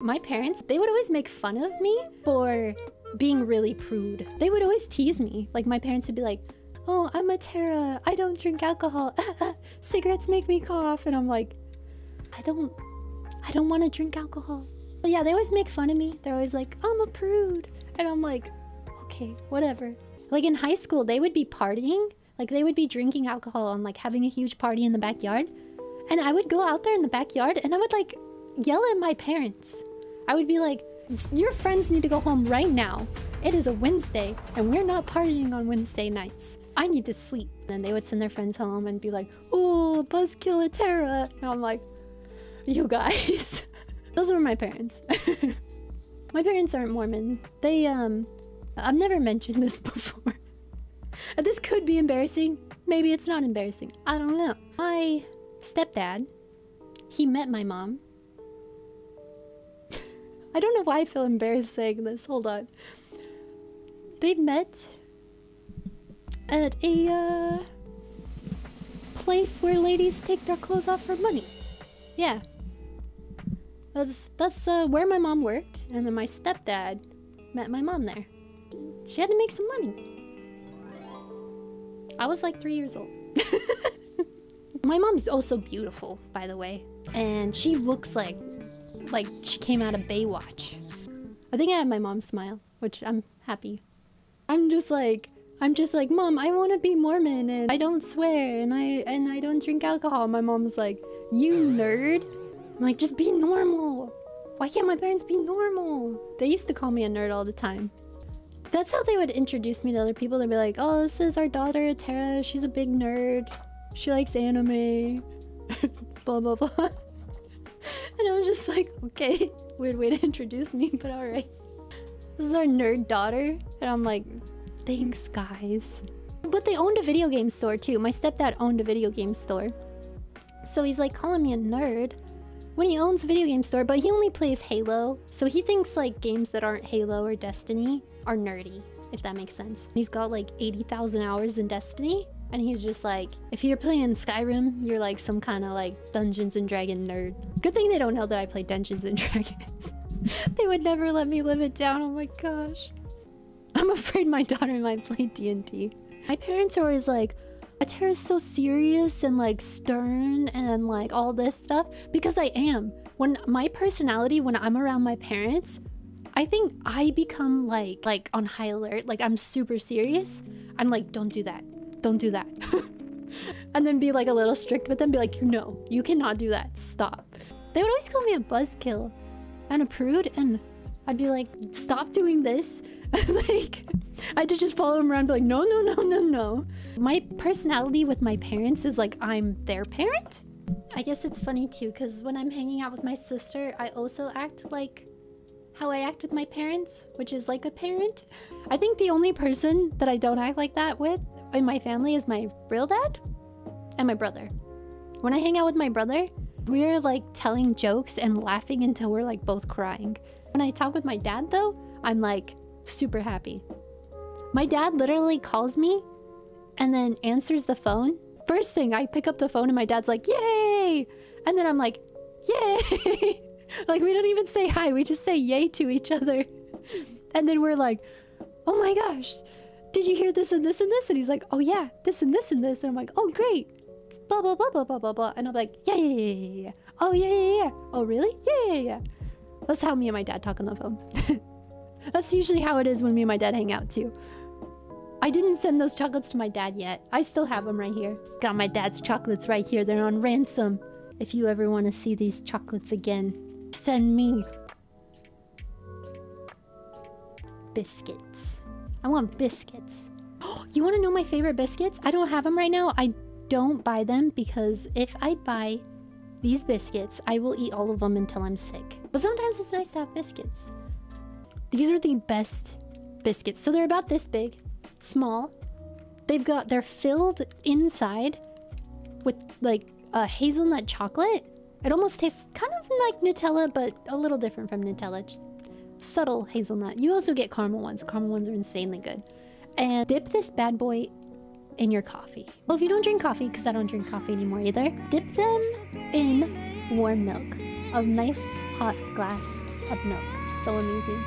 My parents, they would always make fun of me for being really prude. They would always tease me. Like, my parents would be like, "Oh, I'm a Tara. I don't drink alcohol. Cigarettes make me cough." And I'm like, I don't want to drink alcohol. But yeah, they always make fun of me. They're always like, "I'm a prude." And I'm like, okay, whatever. Like, in high school, they would be partying. Like, they would be drinking alcohol and, like, having a huge party in the backyard. And I would go out there in the backyard and I would, like, yell at my parents. I would be like, "Your friends need to go home right now. It is a Wednesday and we're not partying on Wednesday nights. I need to sleep." Then they would send their friends home and be like, "Oh, buzzkill a Tara." And I'm like, you guys. Those were my parents. My parents aren't Mormon. They, I've never mentioned this before. This could be embarrassing. Maybe it's not embarrassing. I don't know. My stepdad, he met my mom. I don't know why I feel embarrassed saying this. Hold on. They met at a place where ladies take their clothes off for money. Yeah. That's where my mom worked. And then my stepdad met my mom there. She had to make some money. I was like 3 years old. My mom's also beautiful, by the way. And she looks like she came out of Baywatch. I think I had my mom smile, which I'm happy. I'm just like, "Mom, I want to be Mormon and I don't swear and I don't drink alcohol." My mom's like, "You nerd." I'm like, just be normal. Why can't my parents be normal? They used to call me a nerd all the time. That's how they would introduce me to other people. They'd be like, "Oh, this is our daughter, Tara. She's a big nerd. She likes anime." Blah, blah, blah. And I was just like, okay. Weird way to introduce me, but alright. This is our nerd daughter. And I'm like, thanks, guys. But they owned a video game store, too. My stepdad owned a video game store. So he's like calling me a nerd when he owns a video game store, but he only plays Halo. So he thinks, like, games that aren't Halo or Destiny are nerdy, if that makes sense. He's got like 80,000 hours in Destiny, and he's just like, if you're playing Skyrim, you're like some kind of like Dungeons and Dragons nerd. Good thing they don't know that I play Dungeons and Dragons. They would never let me live it down, oh my gosh. I'm afraid my daughter might play D&D. My parents are always like, "Tara's so serious and like stern and like all this stuff," because I am. When my personality, when I'm around my parents, I think I become like on high alert. Like, I'm super serious. I'm like, "Don't do that. Don't do that." And then be like a little strict with them. Be like, "No, you cannot do that. Stop." They would always call me a buzzkill and a prude. And I'd be like, "Stop doing this." Like, I had to just follow them around and be like, "No, no, no, no, no." My personality with my parents is like, I'm their parent. I guess it's funny too, because when I'm hanging out with my sister, I also act like how I act with my parents, which is like a parent. I think the only person that I don't act like that with in my family is my real dad and my brother. When I hang out with my brother, we're like telling jokes and laughing until we're like both crying. When I talk with my dad though, I'm like super happy. My dad literally calls me and then answers the phone. First thing, I pick up the phone and my dad's like, "Yay!" And then I'm like, "Yay!" Like, we don't even say hi, we just say yay to each other. And then we're like, "Oh my gosh, did you hear this and this and this?" And he's like, "Oh yeah, this and this and this." And I'm like, "Oh great, blah blah blah blah blah blah blah." And I'm like, "Yeah, yeah, yeah, yeah, yeah. Oh yeah, yeah, yeah. Oh really? Yeah, yeah, yeah." That's how me and my dad talk on the phone. That's usually how it is when me and my dad hang out too. I didn't send those chocolates to my dad yet. I still have them right here. Got my dad's chocolates right here, they're on ransom. If you ever want to see these chocolates again, send me biscuits. I want biscuits. You want to know my favorite biscuits? I don't have them right now. I don't buy them because if I buy these biscuits, I will eat all of them until I'm sick. But sometimes it's nice to have biscuits. These are the best biscuits. So they're about this big, small. They're filled inside with like a hazelnut chocolate. It almost tastes kind of like Nutella, but a little different from Nutella. Just subtle hazelnut. You also get caramel ones. Caramel ones are insanely good. And dip this bad boy in your coffee. Well, if you don't drink coffee, because I don't drink coffee anymore either, dip them in warm milk. a nice hot glass of milk. So amazing.